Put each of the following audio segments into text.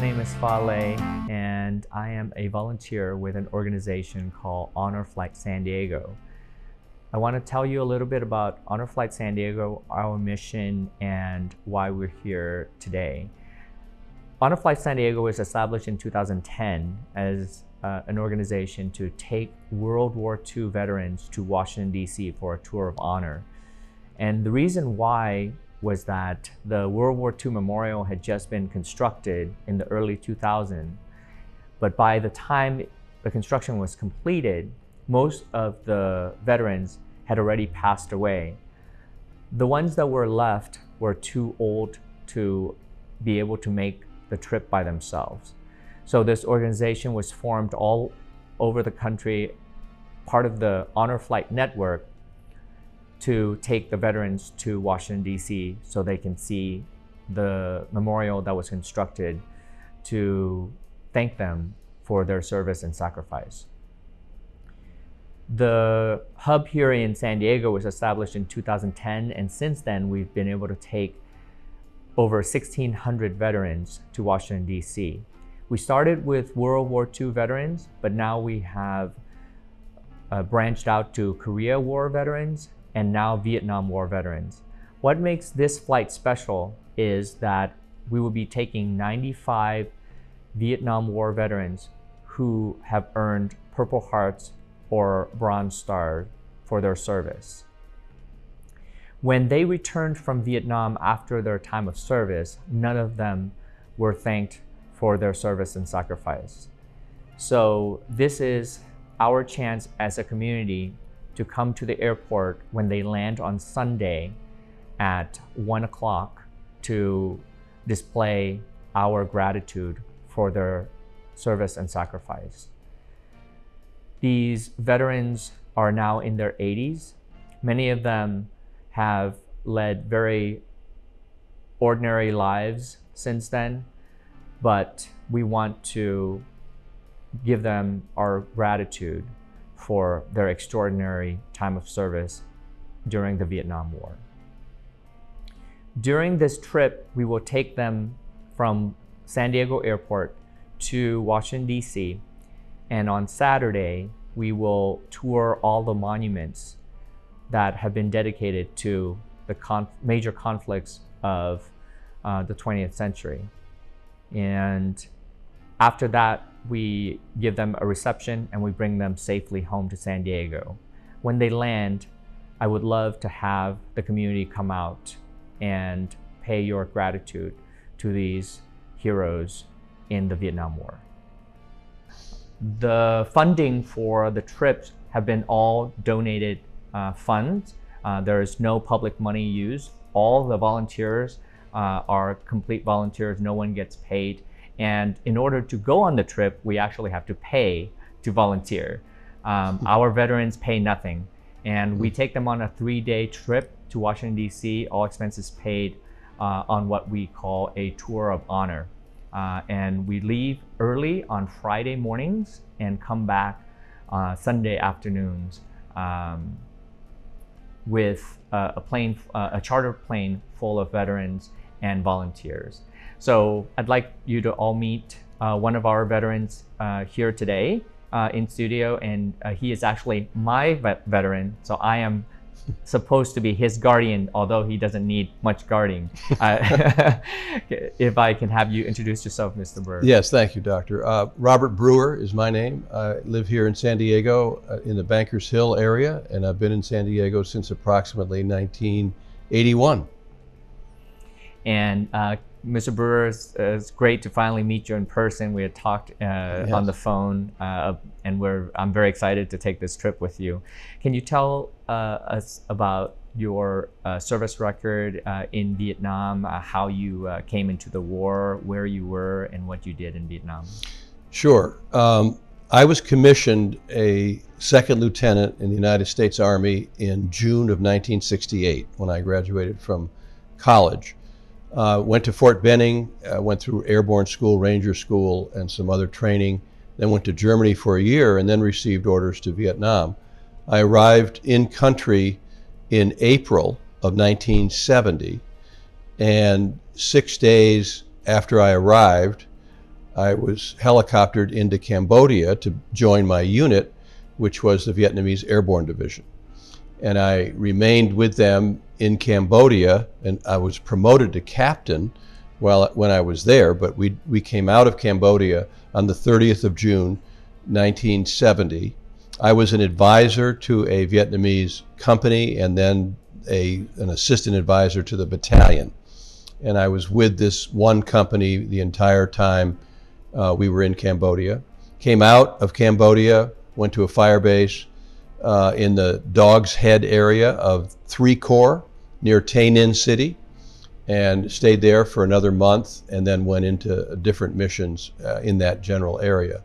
my name is Fa Lei, and I am a volunteer with an organization called Honor Flight San Diego. I want to tell you a little bit about Honor Flight San Diego, our mission, and why we're here today. Honor Flight San Diego was established in 2010 as an organization to take World War II veterans to Washington, D.C. for a tour of honor. And the reason why was that the World War II Memorial had just been constructed in the early 2000s. But by the time the construction was completed, most of the veterans had already passed away. The ones that were left were too old to be able to make the trip by themselves. So this organization was formed all over the country, part of the Honor Flight Network, to take the veterans to Washington, D.C. so they can see the memorial that was constructed to thank them for their service and sacrifice. The hub here in San Diego was established in 2010, and since then we've been able to take over 1,600 veterans to Washington, D.C. We started with World War II veterans, but now we have branched out to Korea War veterans and now Vietnam War veterans. What makes this flight special is that we will be taking 95 Vietnam War veterans who have earned Purple Hearts or Bronze Star for their service. When they returned from Vietnam after their time of service, none of them were thanked for their service and sacrifice. So this is our chance as a community to come to the airport when they land on Sunday at 1 o'clock to display our gratitude for their service and sacrifice. These veterans are now in their 80s. Many of them have led very ordinary lives since then, but we want to give them our gratitude for their extraordinary time of service during the Vietnam War. During this trip, we will take them from San Diego Airport to Washington, D.C., and on Saturday, we will tour all the monuments that have been dedicated to the major conflicts of the 20th century. And after that, we give them a reception and we bring them safely home to San Diego. When they land, I would love to have the community come out and pay your gratitude to these heroes in the Vietnam War. The funding for the trips have been all donated funds. There is no public money used. All the volunteers are complete volunteers. No one gets paid. And in order to go on the trip, we actually have to pay to volunteer. Our veterans pay nothing. And we take them on a 3-day trip to Washington, D.C., all expenses paid on what we call a tour of honor. And we leave early on Friday mornings and come back Sunday afternoons with a charter plane full of veterans and volunteers. So I'd like you to all meet one of our veterans here today in studio, and he is actually my veteran. So I am supposed to be his guardian, although he doesn't need much guarding. If I can have you introduce yourself, Mr. Brewer. Yes, thank you, Doctor. Robert Brewer is my name. I live here in San Diego in the Bankers Hill area, and I've been in San Diego since approximately 1981. And Mr. Brewer, it's great to finally meet you in person. We had talked yes, on the phone, and I'm very excited to take this trip with you. Can you tell us about your service record in Vietnam, how you came into the war, where you were, and what you did in Vietnam? Sure. I was commissioned a second lieutenant in the United States Army in June of 1968 when I graduated from college. Went to Fort Benning, went through airborne school, ranger school, and some other training, then went to Germany for a year and then received orders to Vietnam. I arrived in country in April of 1970, and 6 days after I arrived, I was helicoptered into Cambodia to join my unit, which was the Vietnamese Airborne Division. And I remained with them in Cambodia, and I was promoted to captain when I was there, but we came out of Cambodia on the 30th of June, 1970. I was an advisor to a Vietnamese company and then an assistant advisor to the battalion. And I was with this one company the entire time we were in Cambodia. Came out of Cambodia, went to a fire base in the Dog's Head area of III Corps near Tay Ninh City, and stayed there for another month and then went into different missions in that general area.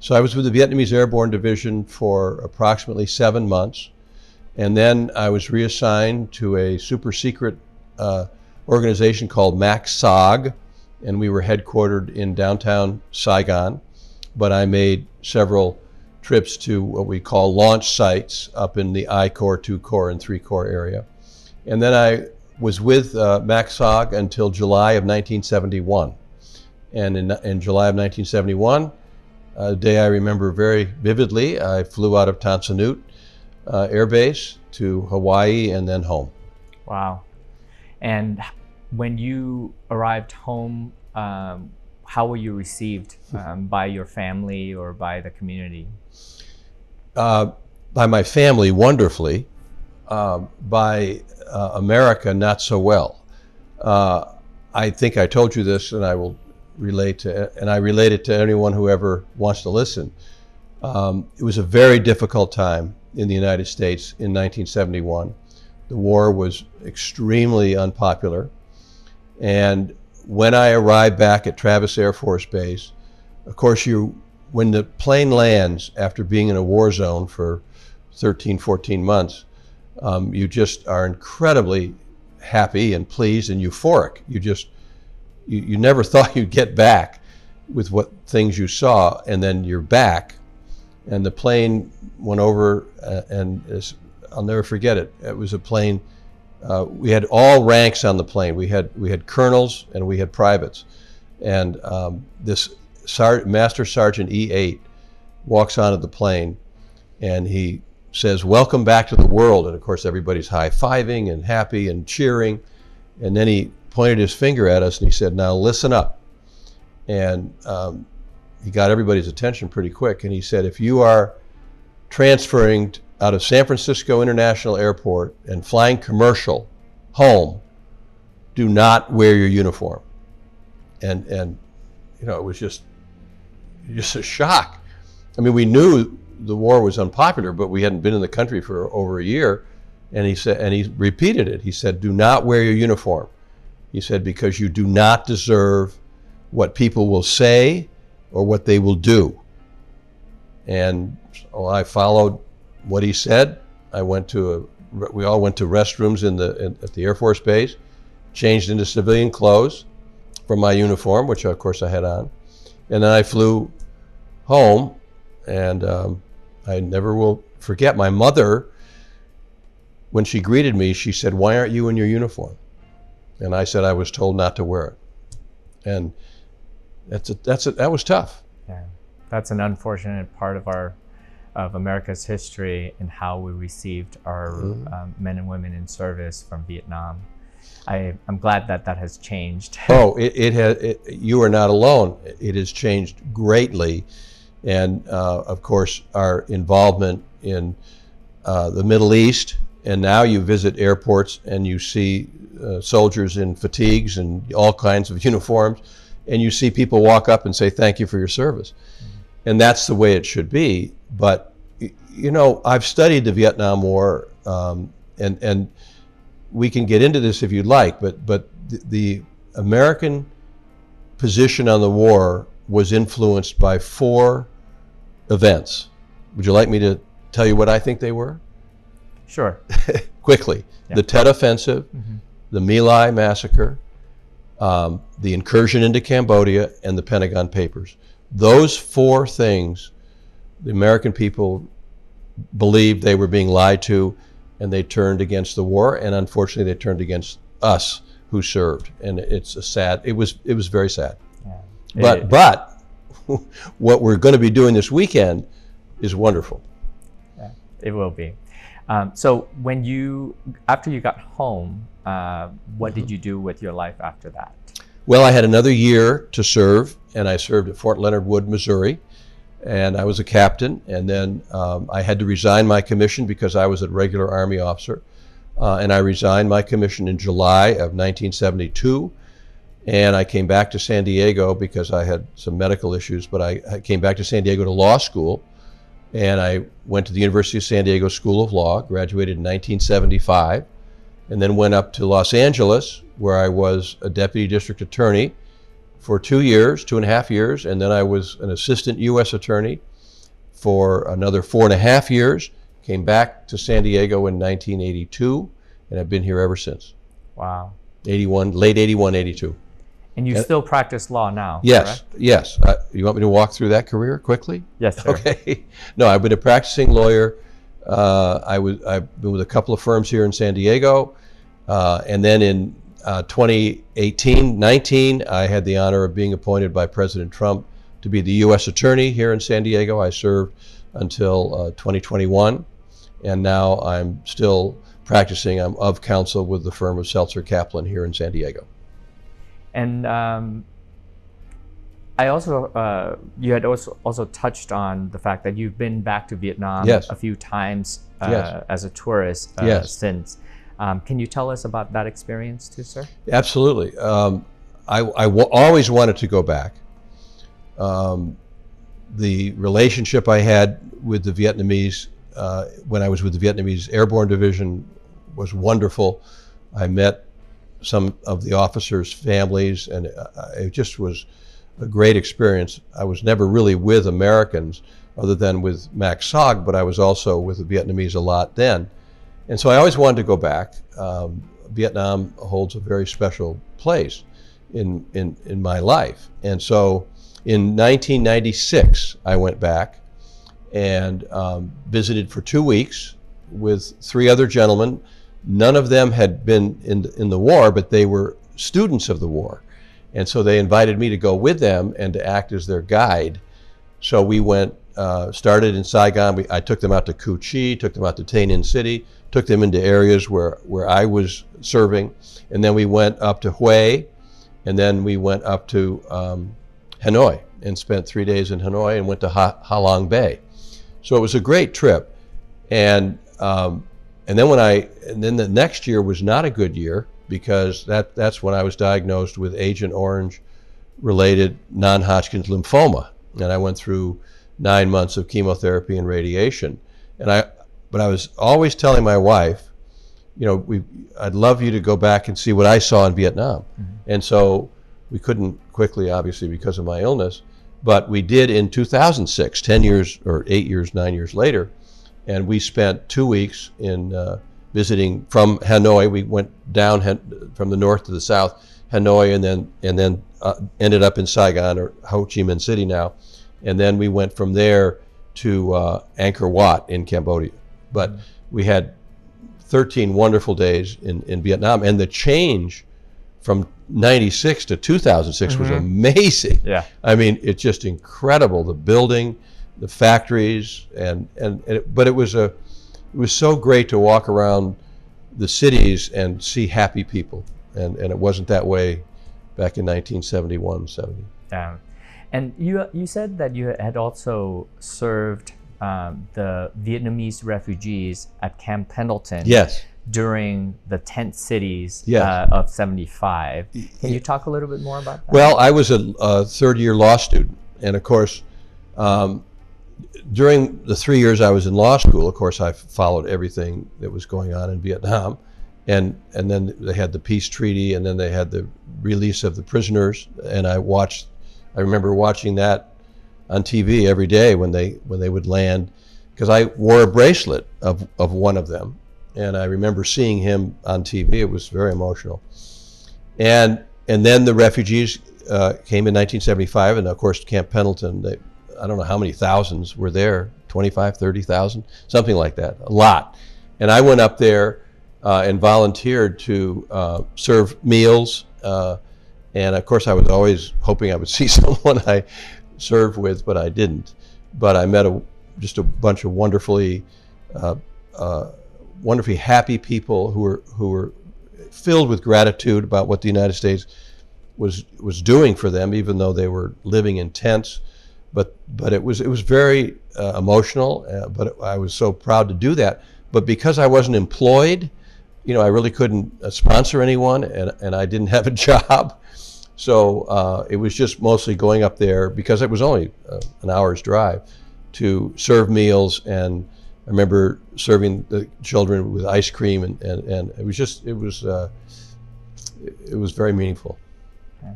So I was with the Vietnamese Airborne Division for approximately 7 months, and then I was reassigned to a super secret organization called MACSOG, and we were headquartered in downtown Saigon, but I made several trips to what we call launch sites up in the I Corps, II Corps, and III Corps area. And then I was with MACSOG until July of 1971. And in July of 1971, a day I remember very vividly, I flew out of Tansonut Air Base to Hawaii and then home. Wow. And when you arrived home, how were you received by your family or by the community? By my family, wonderfully. By America, not so well. I think I told you this, and I will relate to, and I relate it to anyone who ever wants to listen. It was a very difficult time in the United States in 1971. The war was extremely unpopular, and when I arrived back at Travis Air Force Base, of course, when the plane lands after being in a war zone for 13, 14 months, you just are incredibly happy and pleased and euphoric. You never thought you'd get back with what things you saw, and then you're back. And the plane went over, and I'll never forget it. It was a plane. We had all ranks on the plane. We had colonels and we had privates. And this Master Sergeant E8 walks onto the plane and he says, "Welcome back to the world." And of course, everybody's high-fiving and happy and cheering. And then he pointed his finger at us and he said, "Now listen up." And he got everybody's attention pretty quick. And he said, "If you are transferring out of San Francisco International Airport and flying commercial home, do not wear your uniform." And you know, it was just a shock. I mean, we knew the war was unpopular, but we hadn't been in the country for over a year. And he said, and he repeated it. He said, "Do not wear your uniform." He said, "Because you do not deserve what people will say or what they will do." And so I followed what he said. We all went to restrooms at the Air Force Base, changed into civilian clothes from my uniform, which of course I had on. And then I flew home, and I never will forget, my mother, when she greeted me, she said, "Why aren't you in your uniform?" And I said, "I was told not to wear it." And that was tough. Yeah, that's an unfortunate part of America's history and how we received our men and women in service from Vietnam. I'm glad that has changed. Oh, it has, you are not alone. It has changed greatly. And of course, our involvement in the Middle East, and now you visit airports and you see soldiers in fatigues and all kinds of uniforms, and you see people walk up and say, "Thank you for your service." And that's the way it should be. But, you know, I've studied the Vietnam War, and we can get into this if you'd like, but the American position on the war was influenced by 4 events. Would you like me to tell you what I think they were? Sure. Quickly. Yeah. The Tet Offensive, the My Lai Massacre, the incursion into Cambodia, and the Pentagon Papers. Those 4 things, the American people believed they were being lied to, and they turned against the war, and unfortunately they turned against us who served. And it was very sad. Yeah. But what we're going to be doing this weekend is wonderful. Yeah, it will be. So when you, after you got home, what did you do with your life after that? Well, I had another year to serve, and I served at Fort Leonard Wood, Missouri, and I was a captain. And then I had to resign my commission because I was a regular Army officer. And I resigned my commission in July of 1972. And I came back to San Diego because I had some medical issues, but I came back to San Diego to law school. And I went to the University of San Diego School of Law, graduated in 1975, and then went up to Los Angeles, where I was a deputy district attorney for 2 years, 2.5 years, and then I was an assistant U.S. attorney for another 4.5 years, came back to San Diego in 1982, and I've been here ever since. Wow. 81, late 81, 82. And you still practice law now, yes, correct? Yes. You want me to walk through that career quickly? Yes, sir. Okay. No, I've been a practicing lawyer. I've been with a couple of firms here in San Diego. And then in 2018-19, I had the honor of being appointed by President Trump to be the U.S. attorney here in San Diego. I served until 2021. And now I'm still practicing. I'm of counsel with the firm of Seltzer Kaplan here in San Diego. And I also, you had also touched on the fact that you've been back to Vietnam, yes, a few times, yes, as a tourist, yes, since. Can you tell us about that experience too, sir? Absolutely. I always wanted to go back. The relationship I had with the Vietnamese, when I was with the Vietnamese Airborne Division, was wonderful. I met some of the officers' families, and it just was a great experience. I was never really with Americans other than with MACSOG, but I was also with the Vietnamese a lot then. And so I always wanted to go back. Vietnam holds a very special place in my life. And so in 1996, I went back and visited for 2 weeks with 3 other gentlemen. None of them had been in the war, but they were students of the war. And so they invited me to go with them and to act as their guide. So we went, started in Saigon. I took them out to Cu Chi, took them out to Tay Ninh City, took them into areas where I was serving. And then we went up to Hue, and then we went up to Hanoi and spent 3 days in Hanoi and went to Ha Long Bay. So it was a great trip. And then the next year was not a good year because that's when I was diagnosed with Agent Orange related non-Hodgkin's lymphoma, and I went through 9 months of chemotherapy and radiation. But I was always telling my wife, you know, I'd love you to go back and see what I saw in Vietnam. Mm-hmm. And so we couldn't quickly, obviously, because of my illness, but we did in 2006, 10 years or 8 years, 9 years later. And we spent 2 weeks in visiting from Hanoi. We went down from the north to the south, Hanoi, and then ended up in Saigon, or Ho Chi Minh City now. And then we went from there to Angkor Wat in Cambodia. But we had 13 wonderful days in Vietnam. And the change from 96 to 2006 was amazing. Yeah. I mean, it's just incredible, the building, the factories, but it was so great to walk around the cities and see happy people, and it wasn't that way back in 1971-70. And you said that you had also served the Vietnamese refugees at Camp Pendleton. Yes. During the tent cities, yes, of 75. Can you talk a little bit more about that? Well, I was a 3rd-year law student, and of course, during the 3 years I was in law school, of course, I followed everything that was going on in Vietnam. And then they had the peace treaty, and then they had the release of the prisoners. And I remember watching that on TV every day when they would land, because I wore a bracelet of one of them. And I remember seeing him on TV. It was very emotional. And then the refugees came in 1975, and of course, Camp Pendleton, I don't know how many thousands were there, 25, 30,000, something like that, a lot. And I went up there and volunteered to serve meals. And of course, I was always hoping I would see someone. I serve with, but I didn't. But I met just a bunch of wonderfully happy people who were filled with gratitude about what the United States was doing for them, even though they were living in tents. But it was very emotional. But I was so proud to do that. But because I wasn't employed, you know, I really couldn't sponsor anyone, and I didn't have a job. So it was just mostly going up there because it was only an hour's drive to serve meals. And I remember serving the children with ice cream, and it was very meaningful. Okay.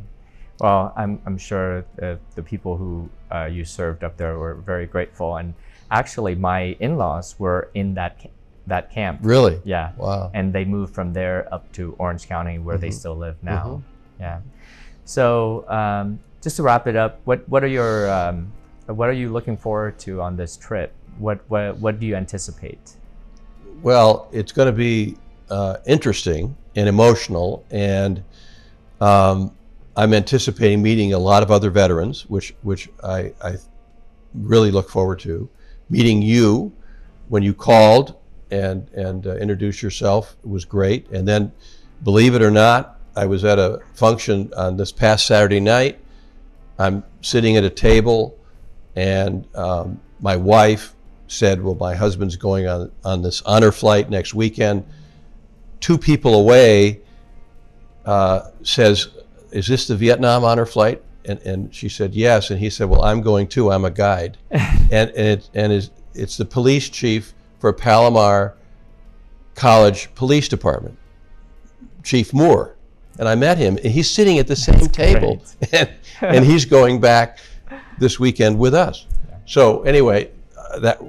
Well, I'm sure the people who you served up there were very grateful, and actually my in-laws were in that camp. Really? Yeah. Wow. And they moved from there up to Orange County, where they still live now. Yeah. So just to wrap it up, what are you looking forward to on this trip? What do you anticipate? Well, it's going to be interesting and emotional, and I'm anticipating meeting a lot of other veterans, which I really look forward to. Meeting you when you called and introduced yourself was great. And then, believe it or not, I was at a function on this past Saturday night. I'm sitting at a table, and my wife said, well, my husband's going on this honor flight next weekend. Two people away says, is this the Vietnam honor flight? And she said, yes. And he said, well, I'm going too. I'm a guide. and it's the police chief for Palomar College Police Department, Chief Moore. And I met him, and he's sitting at the same table, and he's going back this weekend with us. Yeah. So anyway, that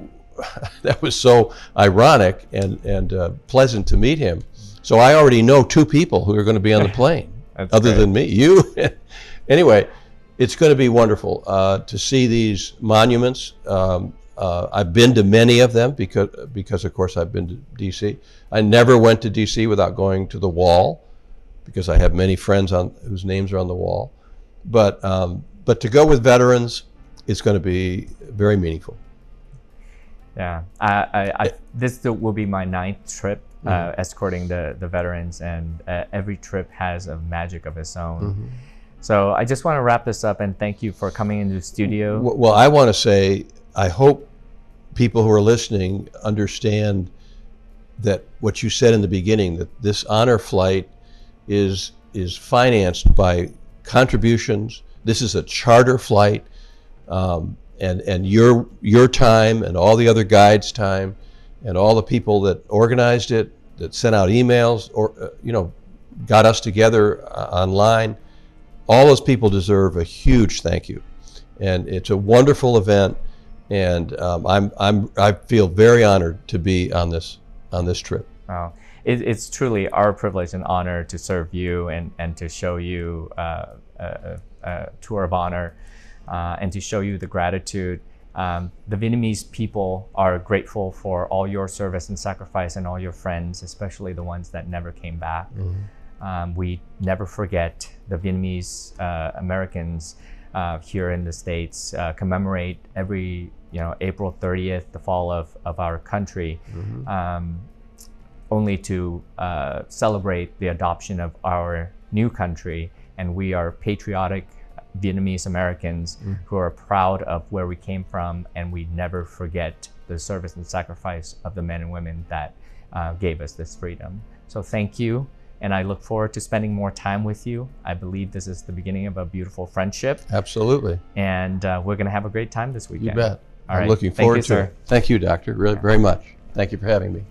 was so ironic and pleasant to meet him. So I already know two people who are going to be on the plane. Other than me, you. Anyway, it's going to be wonderful to see these monuments. I've been to many of them because of course I've been to DC. I never went to DC without going to the wall, because I have many friends whose names are on the wall. But to go with veterans, it's going to be very meaningful. Yeah, this will be my 9th trip. Escorting the veterans, and every trip has a magic of its own. So I just want to wrap this up and thank you for coming into the studio. Well, I want to say I hope people who are listening understand that what you said in the beginning, that this honor flight is financed by contributions. This is a charter flight, and your time and all the other guides' time, and all the people that organized it, that sent out emails, or you know, got us together online. All those people deserve a huge thank you, and it's a wonderful event. And I feel very honored to be on this trip. Wow, it's truly our privilege and honor to serve you and to show you a tour of honor, and to show you the gratitude. The Vietnamese people are grateful for all your service and sacrifice, and all your friends, especially the ones that never came back. We never forget. The Vietnamese Americans here in the States commemorate every April 30th, the fall of our country, only to celebrate the adoption of our new country. And we are patriotic Vietnamese Americans who are proud of where we came from, and we never forget the service and sacrifice of the men and women that gave us this freedom. So thank you, and I look forward to spending more time with you. I believe this is the beginning of a beautiful friendship. Absolutely. And we're going to have a great time this weekend. You bet. All right. I'm looking forward to it. Thank you, Doctor, really very much. Thank you for having me.